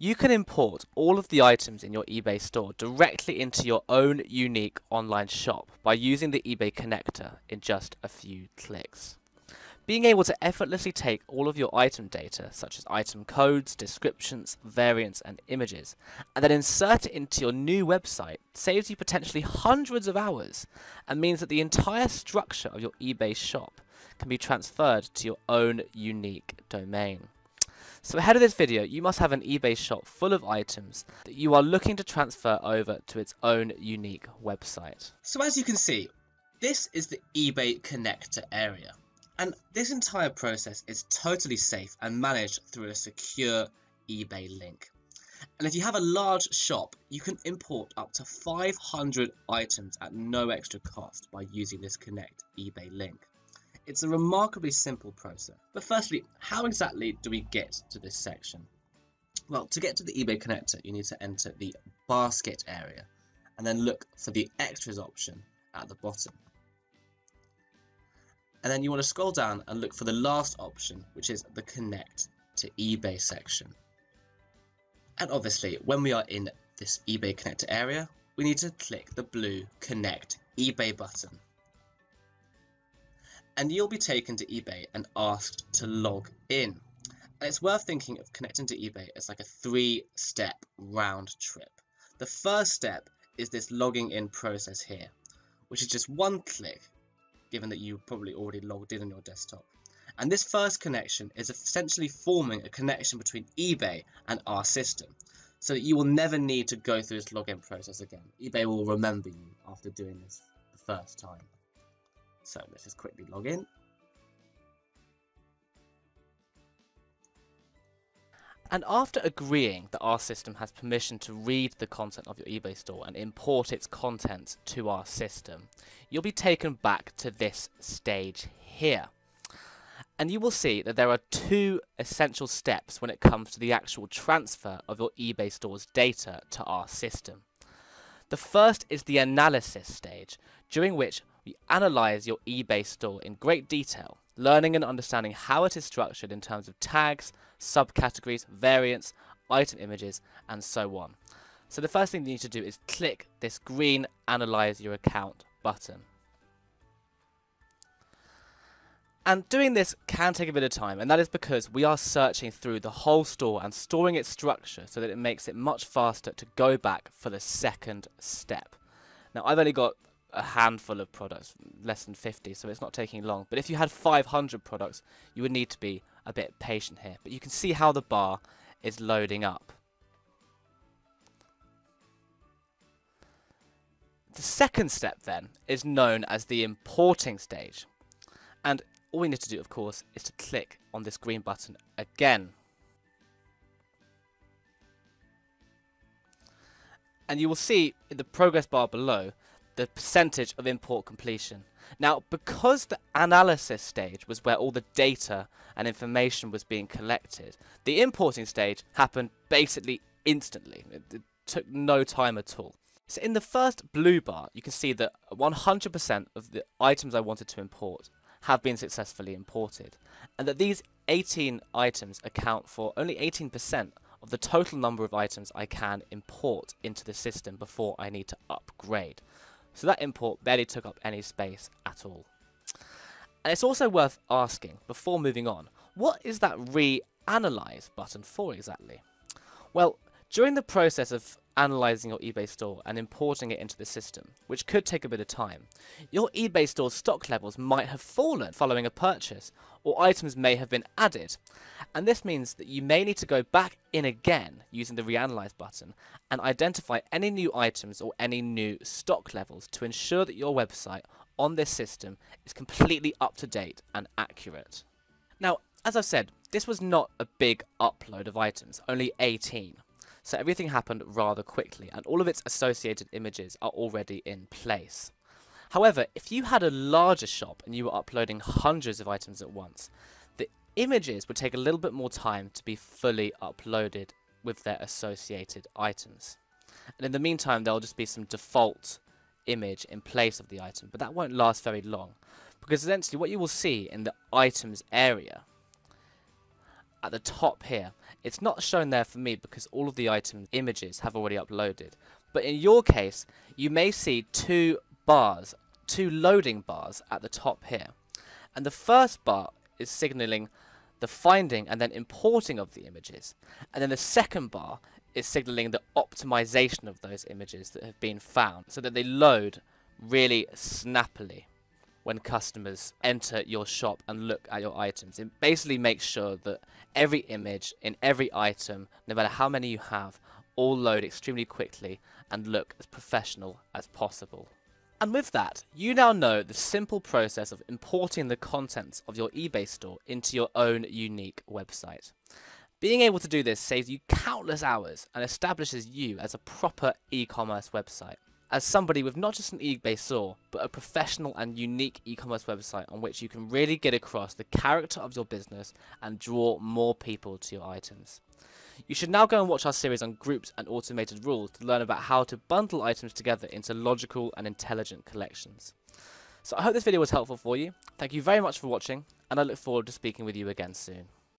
You can import all of the items in your eBay store directly into your own unique online shop by using the eBay connector in just a few clicks. Being able to effortlessly take all of your item data, such as item codes, descriptions, variants, and images, and then insert it into your new website saves you potentially hundreds of hours and means that the entire structure of your eBay shop can be transferred to your own unique domain. So ahead of this video, you must have an eBay shop full of items that you are looking to transfer over to its own unique website. So as you can see, this is the eBay connector area. And this entire process is totally safe and managed through a secure eBay link. And if you have a large shop, you can import up to 500 items at no extra cost by using this Connect eBay link. It's a remarkably simple process. But firstly, how exactly do we get to this section? Well, to get to the eBay connector, you need to enter the basket area and then look for the extras option at the bottom. And then you want to scroll down and look for the last option, which is the connect to eBay section. And obviously, when we are in this eBay connector area, we need to click the blue connect eBay button. And you'll be taken to eBay and asked to log in. And it's worth thinking of connecting to eBay as like a 3-step round trip. The first step is this logging in process here, which is just one click, given that you probably already logged in on your desktop. And this first connection is essentially forming a connection between eBay and our system, so that you will never need to go through this login process again. eBay will remember you after doing this the first time. So let's just quickly log in. And after agreeing that our system has permission to read the content of your eBay store and import its contents to our system, you'll be taken back to this stage here. And you will see that there are two essential steps when it comes to the actual transfer of your eBay store's data to our system. The first is the analysis stage, during which we analyze your eBay store in great detail, learning and understanding how it is structured in terms of tags, subcategories, variants, item images, and so on. So the first thing you need to do is click this green Analyze Your Account button. And doing this can take a bit of time, and that is because we are searching through the whole store and storing its structure so that it makes it much faster to go back for the second step. Now, I've only got a handful of products, less than 50, so it's not taking long. But if you had 500 products, you would need to be a bit patient here. But you can see how the bar is loading up. The second step then is known as the importing stage. And all we need to do, of course, is to click on this green button again. And you will see in the progress bar below the percentage of import completion. Now, because the analysis stage was where all the data and information was being collected, the importing stage happened basically instantly. It took no time at all. So in the first blue bar, you can see that 100% of the items I wanted to import have been successfully imported, and that these 18 items account for only 18% of the total number of items I can import into the system before I need to upgrade. So that import barely took up any space at all. And it's also worth asking, before moving on, what is that reanalyze button for exactly? Well, during the process of analyzing your eBay store and importing it into the system, which could take a bit of time, your eBay store's stock levels might have fallen following a purchase, or items may have been added. And this means that you may need to go back in again using the reanalyze button and identify any new items or any new stock levels to ensure that your website on this system is completely up to date and accurate. Now, as I've said, this was not a big upload of items, only 18. So everything happened rather quickly, and all of its associated images are already in place. However, if you had a larger shop and you were uploading hundreds of items at once, the images would take a little bit more time to be fully uploaded with their associated items. And in the meantime, there'll just be some default image in place of the item, but that won't last very long, because essentially what you will see in the items area at the top here. It's not shown there for me because all of the item images have already uploaded. But in your case, you may see two bars, two loading bars at the top here. And the first bar is signaling the finding and then importing of the images. And then the second bar is signaling the optimization of those images that have been found so that they load really snappily when customers enter your shop and look at your items. It basically makes sure that every image in every item, no matter how many you have, all load extremely quickly and look as professional as possible. And with that, you now know the simple process of importing the contents of your eBay store into your own unique website. Being able to do this saves you countless hours and establishes you as a proper e-commerce website, as somebody with not just an eBay store, but a professional and unique e-commerce website on which you can really get across the character of your business and draw more people to your items. You should now go and watch our series on groups and automated rules to learn about how to bundle items together into logical and intelligent collections. So I hope this video was helpful for you. Thank you very much for watching, and I look forward to speaking with you again soon.